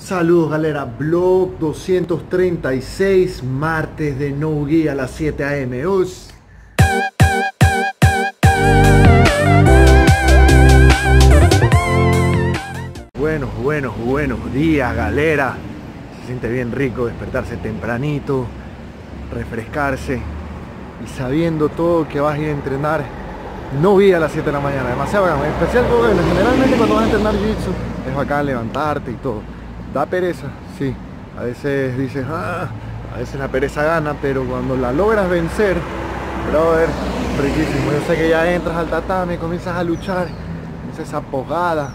Saludos galera, blog 236, martes de No Guía a las 7 am. Buenos días galera. Se siente bien rico despertarse tempranito, refrescarse y sabiendo todo que vas a ir a entrenar. No vi a las 7 de la mañana, demasiado bacán, en especial porque generalmente cuando vas a entrenar jiu-jitsu es bacán levantarte y todo. Da pereza, sí, a veces dices, a veces la pereza gana, pero cuando la logras vencer, brother, riquísimo. Yo sé que ya entras al tatami, comienzas a luchar, comienzas esa pogada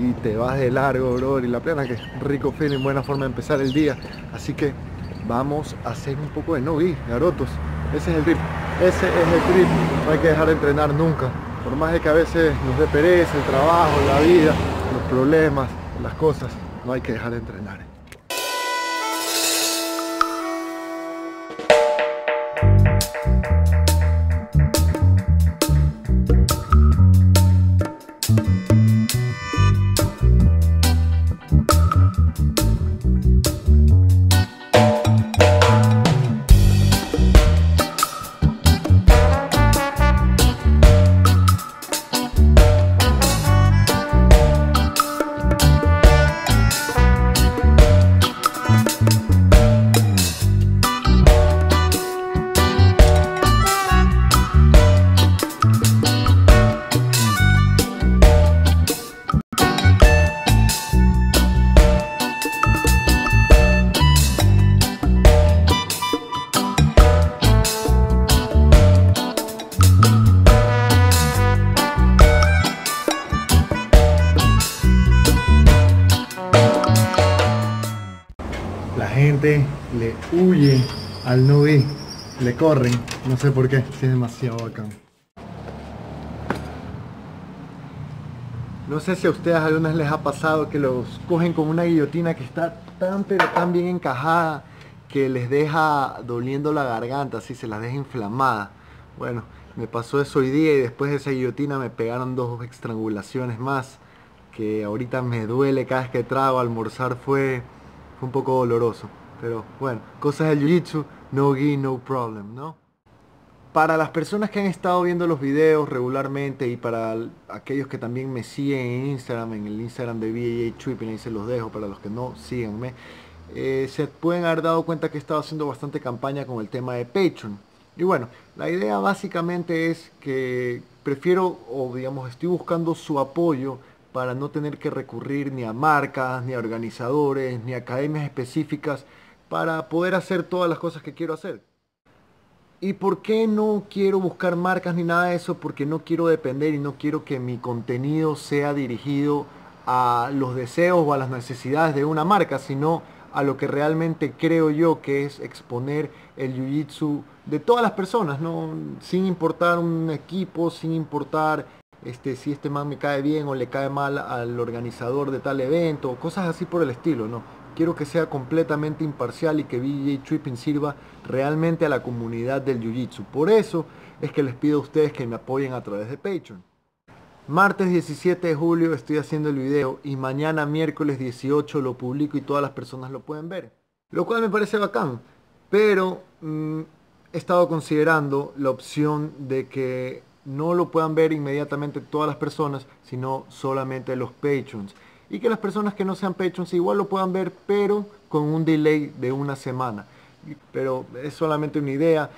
y te vas de largo, brother, y la plena que es rico feeling, buena forma de empezar el día. Así que vamos a hacer un poco de no-gi, garotos, ese es el trip. Ese es el trip, no hay que dejar de entrenar nunca. Por más de que a veces nos dé pereza, el trabajo, la vida, los problemas, las cosas, no hay que dejar de entrenar. Le huye al no-gi, le corren, no sé por qué, si es demasiado bacán. No sé si a ustedes algunas les ha pasado que los cogen con una guillotina que está tan pero tan bien encajada que les deja doliendo la garganta, así se las deja inflamada. Bueno, me pasó eso hoy día y después de esa guillotina me pegaron dos estrangulaciones más que ahorita me duele cada vez que trago. Almorzar fue un poco doloroso. Pero bueno, cosas del jiu-jitsu, no gi, no problem, ¿no? Para las personas que han estado viendo los videos regularmente y para aquellos que también me siguen en Instagram, en el Instagram de BJJ Tripping, ahí se los dejo, para los que no, síganme. Se pueden haber dado cuenta que he estado haciendo bastante campaña con el tema de Patreon. Y bueno, la idea básicamente es que prefiero, o digamos, estoy buscando su apoyo para no tener que recurrir ni a marcas, ni a organizadores, ni a academias específicas, para poder hacer todas las cosas que quiero hacer. ¿Y por qué no quiero buscar marcas ni nada de eso? Porque no quiero depender y no quiero que mi contenido sea dirigido a los deseos o a las necesidades de una marca, sino a lo que realmente creo yo que es exponer el jiu-jitsu de todas las personas, ¿no? Sin importar un equipo, sin importar si este man me cae bien o le cae mal al organizador de tal evento, cosas así por el estilo, ¿no? Quiero que sea completamente imparcial y que BJJ Tripping sirva realmente a la comunidad del jiu-jitsu. Por eso es que les pido a ustedes que me apoyen a través de Patreon. Martes 17 de julio estoy haciendo el video y mañana miércoles 18 lo publico y todas las personas lo pueden ver. Lo cual me parece bacán, pero he estado considerando la opción de que no lo puedan ver inmediatamente todas las personas, sino solamente los Patreons. Y que las personas que no sean Patreons igual lo puedan ver, pero con un delay de una semana. Pero es solamente una idea.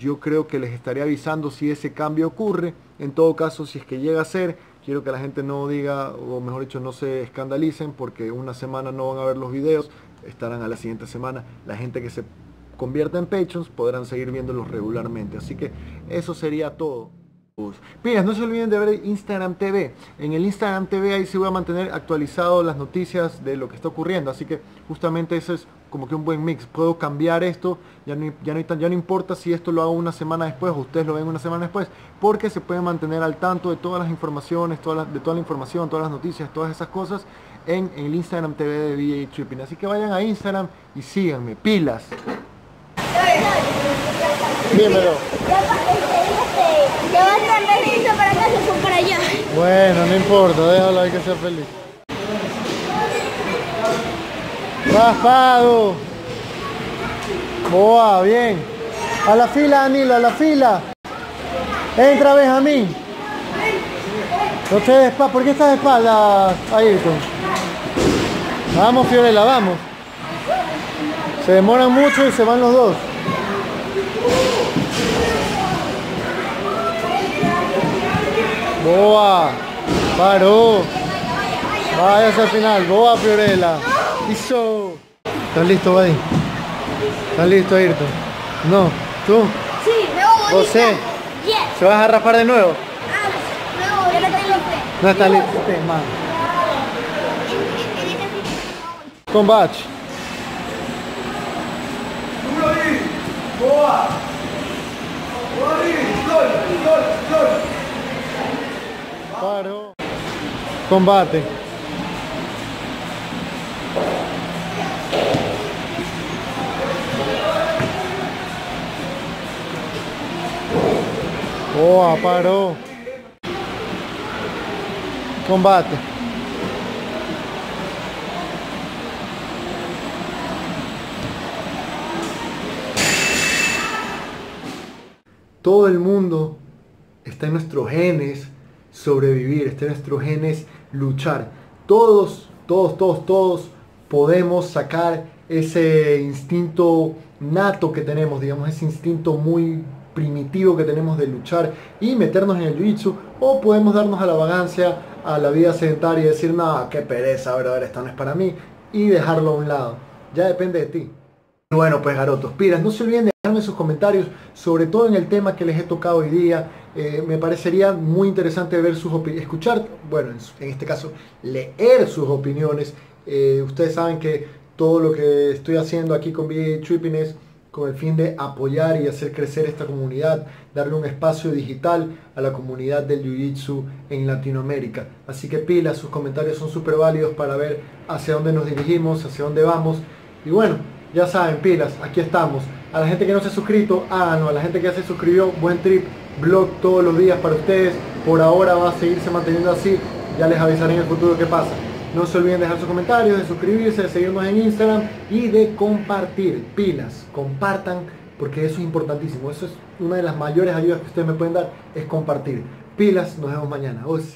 Yo creo que les estaré avisando si ese cambio ocurre. En todo caso, si es que llega a ser, quiero que la gente no diga, o mejor dicho, no se escandalicen, porque una semana no van a ver los videos, estarán a la siguiente semana. La gente que se convierta en Patreons podrán seguir viéndolos regularmente. Así que eso sería todo. Pías, no se olviden de ver Instagram TV. En el Instagram TV ahí se voy a mantener actualizado las noticias de lo que está ocurriendo. Así que justamente eso es como que un buen mix. Puedo cambiar esto, ya no importa si esto lo hago una semana después o ustedes lo ven una semana después, porque se pueden mantener al tanto de todas las informaciones, todas las noticias, todas esas cosas en el Instagram TV de BJJ Tripping. Así que vayan a Instagram y síganme, pilas. Dímelo. Ya va a estar feliz para acá, se fue para allá. Bueno, no importa, déjalo, hay que ser feliz. Raspado. Boa, bien. A la fila, Danilo, a la fila. Entra, Benjamín. No te des espalda. ¿Por qué estás de espalda, Ayrton? Vamos, Fiorella, vamos. Se demoran mucho y se van los dos. Boa. Paró. Váyase al final. Boa, Fiorella. Hizo. ¿Estás listo, Buddy? ¿Estás listo, Ayrton? No. ¿Tú? Sí, no, José. Yes. ¿Se vas a raspar de nuevo? No, yo no tengo fe. No está listo. Combate. Boa. Paró. Combate. Boa, paró. Combate. Todo el mundo está en nuestros genes sobrevivir, está en nuestros genes luchar. Todos podemos sacar ese instinto nato que tenemos, digamos, ese instinto muy primitivo que tenemos de luchar y meternos en el jiu-jitsu, o podemos darnos a la vagancia, a la vida sedentaria y decir, no, qué pereza, brother, esto no es para mí, y dejarlo a un lado. Ya depende de ti. Y bueno, pues garotos, piras, no se olviden de dejarme sus comentarios, sobre todo en el tema que les he tocado hoy día. Me parecería muy interesante ver sus opiniones, escuchar, bueno, en este caso, leer sus opiniones. Ustedes saben que todo lo que estoy haciendo aquí con BJJ Tripping es con el fin de apoyar y hacer crecer esta comunidad, darle un espacio digital a la comunidad del Jiu-Jitsu en Latinoamérica. Así que pilas, sus comentarios son súper válidos para ver hacia dónde nos dirigimos, hacia dónde vamos. Y bueno, ya saben, pilas, aquí estamos. A la gente que no se ha suscrito, háganlo. A la gente que ya se suscribió, buen trip, blog todos los días para ustedes. Por ahora va a seguirse manteniendo así, ya les avisaré en el futuro qué pasa. No se olviden de dejar sus comentarios, de suscribirse, de seguirnos en Instagram y de compartir. Pilas, compartan, porque eso es importantísimo. Eso es una de las mayores ayudas que ustedes me pueden dar, es compartir. Pilas, nos vemos mañana. Os